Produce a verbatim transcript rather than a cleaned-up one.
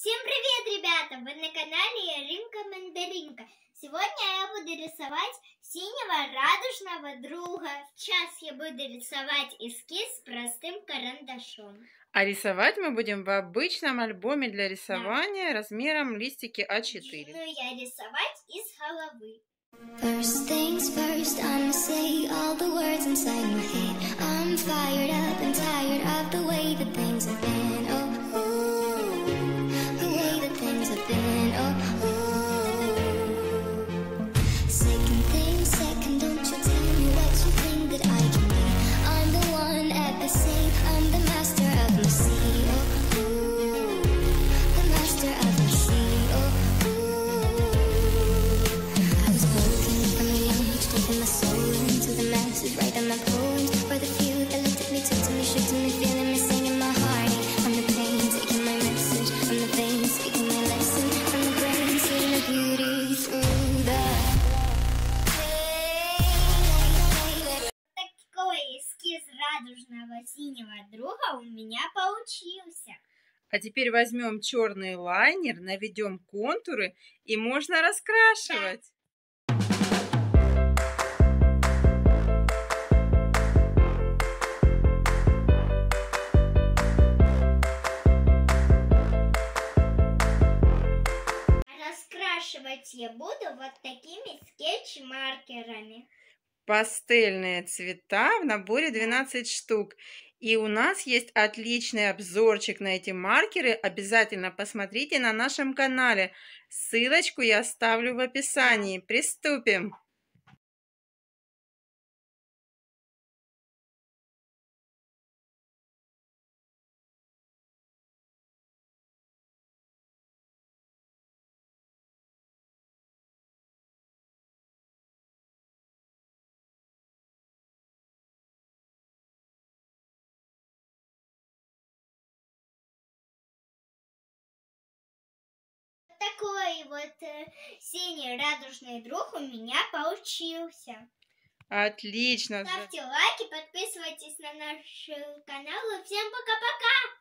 Всем привет, ребята! Вы на канале Яринка Мандаринка. Сегодня я буду рисовать синего радужного друга. Сейчас я буду рисовать эскиз простым карандашом. А рисовать мы будем в обычном альбоме для рисования, да, размером листики А четыре. И буду я рисовать из головы. First things first, I'ma say all the words inside my head. I'm fired up and tired of the way that things have been. Oh, ooh, the way that things have been. Oh, ooh. Second thing, second, don't you tell me what you think that I can be. I'm the one at the same, I'm the master of my sea. Oh, ooh, the master of my sea. Oh. In my soul, into the masses, writing my poems for the few that looked at me, took to me, shook to me, feeling me, singing my heart. I'm the pain, taking my message from the veins, speaking my lesson from the brain, seeing the beauty through the pain. Такой эскиз радужного синего друга у меня получился. А теперь возьмем черный лайнер, наведем контуры и можно раскрашивать. Да. Я буду вот такими скетч-маркерами. Пастельные цвета в наборе двенадцать штук. И у нас есть отличный обзорчик на эти маркеры. Обязательно посмотрите на нашем канале. Ссылочку я оставлю в описании. Приступим! Такой вот э, синий радужный друг у меня получился. Отлично. Ставьте лайки, подписывайтесь на наш канал. И всем пока-пока!